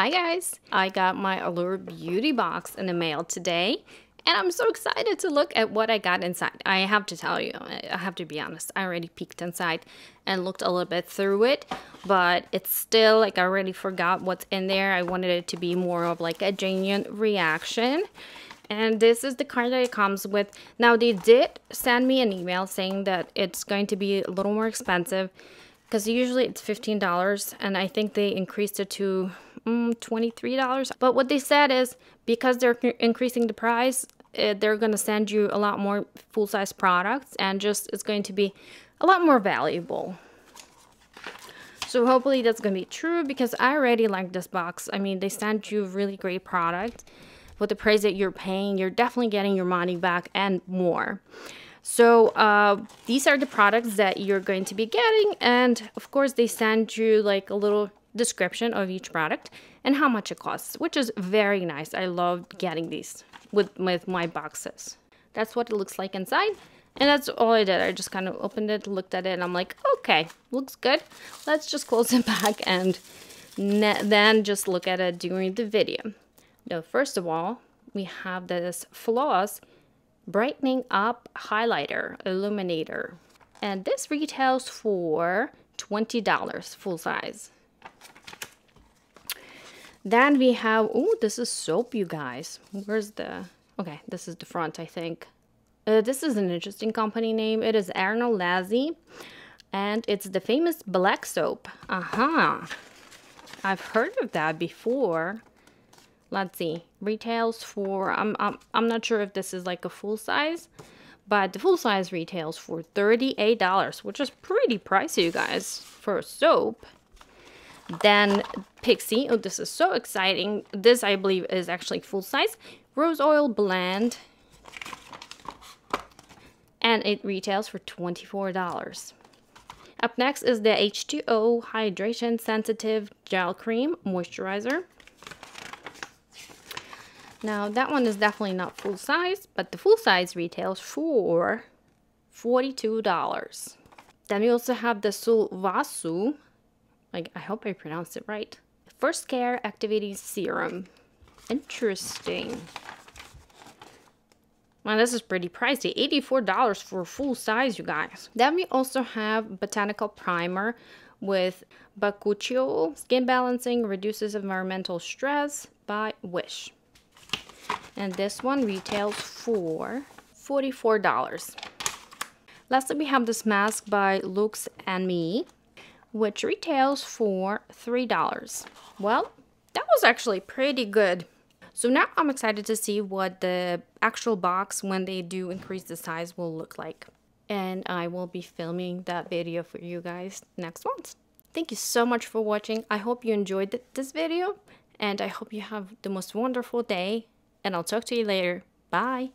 Hi guys! I got my Allure beauty box in the mail today, and I'm so excited to look at what I got inside. I have to tell you, I have to be honest, I already peeked inside and looked a little bit through it, but it's still like I already forgot what's in there. I wanted it to be more of like a genuine reaction. And this is the card that it comes with. Now they did send me an email saying that it's going to be a little more expensive because usually it's $15 and I think they increased it to $23. But what they said is because they're increasing the price, they're going to send you a lot more full-size products and just it's going to be a lot more valuable. So hopefully that's going to be true because I already like this box. I mean, they sent you really great product. With the price that you're paying, you're definitely getting your money back and more. So these are the products that you're going to be getting, and of course they send you like a little description of each product and how much it costs, which is very nice. I love getting these with my boxes. That's what it looks like inside, and that's all I did. I just kind of opened it, looked at it, and I'm like, okay, looks good. Let's just close it back and then just look at it during the video. Now, first of all, we have this Floss Brightening Up Highlighter Illuminator, and this retails for $20 full size. Then we have, oh, this is soap, you guys. Where's the, okay, this is the front, I think. This is an interesting company name. It is Erno Laszlo, and it's the famous black soap. Aha, I've heard of that before. Let's see, retails for, I'm not sure if this is like a full size, but the full size retails for $38, which is pretty pricey, you guys, for soap. Then Pixie, oh, this is so exciting. This, I believe, is actually full size. Rose oil blend. And it retails for $24. Up next is the H2O Hydration Sensitive Gel Cream Moisturizer. Now, that one is definitely not full size, but the full size retails for $42. Then we also have the Sulvasu, like, I hope I pronounced it right, First Care Activating Serum. Interesting. Well, this is pretty pricey, $84 for full size, you guys. Then we also have Botanical Primer with Bakuchiol. Skin Balancing Reduces Environmental Stress by Wish. And this one retails for $44. Lastly, we have this mask by Lux and Me, which retails for $3. Well, that was actually pretty good. So now I'm excited to see what the actual box, when they do increase the size, will look like. And I will be filming that video for you guys next month. Thank you so much for watching. I hope you enjoyed this video, and I hope you have the most wonderful day. And I'll talk to you later. Bye.